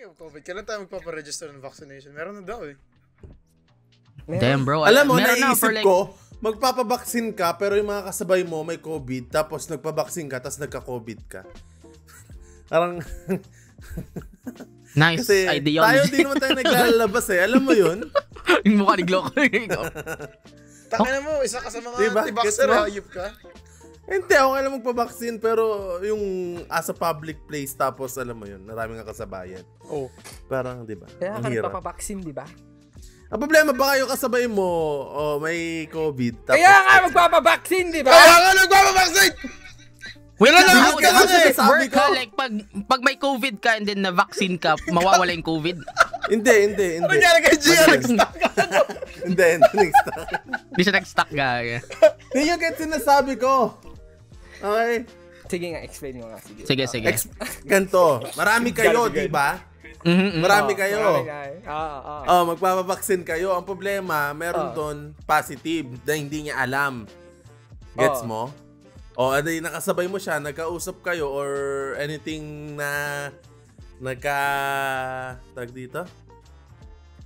Yung COVID, kailan tayo magpaparegister ng vaccination? Meron na daw eh. Damn bro. Alam mo, naiisip like... ko, magpapabaksin ka pero yung mga kasabay mo may COVID tapos nagpabaksin ka tapos nagka-COVID ka. Parang... nice kasi idea. Tayo din naman tayo naglalabas eh. Alam mo yun? Yung mukha ni Gloco. Tangina mo, isa ka sa mga diba? Anti-vaxxer, hayop ka. Hindi, ako alam magpabaksin pero yung as a public place tapos alam mo yun, maraming kasabayan. Oh. Parang diba? Kaya ka nagpapabaksin diba? Ang problema ba kayo kasabay mo oh, may COVID tapos... Kaya ka magpapabaksin diba? Kaya ka magpapabaksin! Wait lang, work ka, like pag may COVID ka and then na-vaccine ka, mawawala yung COVID. Hindi. Ano nangyari kay Gia? Nag-stuck ka. Hindi siya nag-stuck ka. Hindi nyo kahit sinasabi ko. Okay? Sige nga, explain mo nga. Sige. Ganto, marami kayo, diba? Marami kayo. Magpapabaksin kayo. Ang problema, meron doon positive na hindi niya alam. Gets mo? O, aday, nakasabay mo siya, nagkausap kayo or anything na tag dito?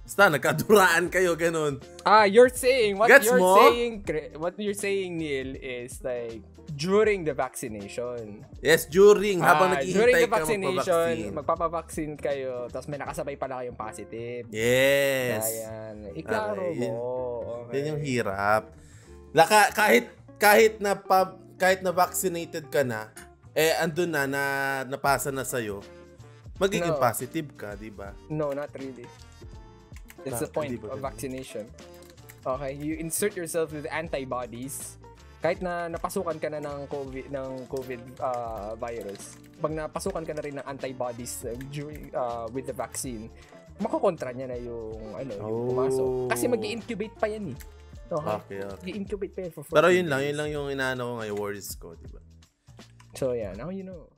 Basta, nagkaduraan kayo, ganun. Ah, you're saying, what you're saying, Neil, is like, during the vaccination. Yes, during, habang naghihintay ka magpabaksin. During the vaccination, magpapabaksin kayo, tapos may nakasabay pala kayong positive. Yes. Ayan, iklaro mo. Okay. Yan yung hirap. Laka, kahit na vaccinated ka na, eh andun na napasa na sa'yo, magiging positive ka, di ba? No, not really. That's the point of vaccination. Okay, you insert yourself with antibodies. Kahit na napasukan ka na ng COVID virus, pag napasukan ka na rin ng antibodies with the vaccine, makukontra niya na yung, yung pumasok. Kasi mag-i-incubate pa yan eh. Okay. Incubate pa yun for 4 days. Pero yun lang yung inaano ko ngayon, worries ko, diba? So, yeah, now you know.